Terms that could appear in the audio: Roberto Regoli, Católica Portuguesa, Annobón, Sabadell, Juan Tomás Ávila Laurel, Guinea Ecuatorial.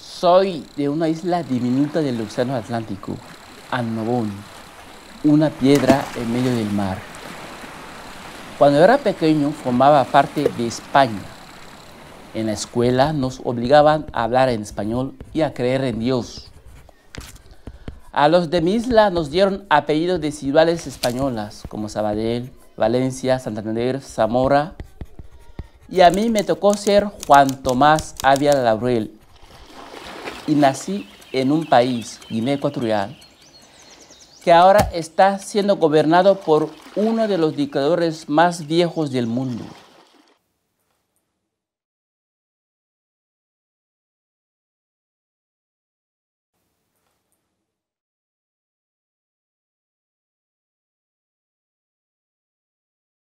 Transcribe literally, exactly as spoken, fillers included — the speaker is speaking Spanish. Soy de una isla diminuta del océano Atlántico, Annobón, una piedra en medio del mar. Cuando era pequeño formaba parte de España. En la escuela nos obligaban a hablar en español y a creer en Dios. A los de mi isla nos dieron apellidos de ciudades españolas como Sabadell, Valencia, Santander, Zamora. Y a mí me tocó ser Juan Tomás Ávila Laurel. Y nací en un país, Guinea Ecuatorial, que ahora está siendo gobernado por uno de los dictadores más viejos del mundo.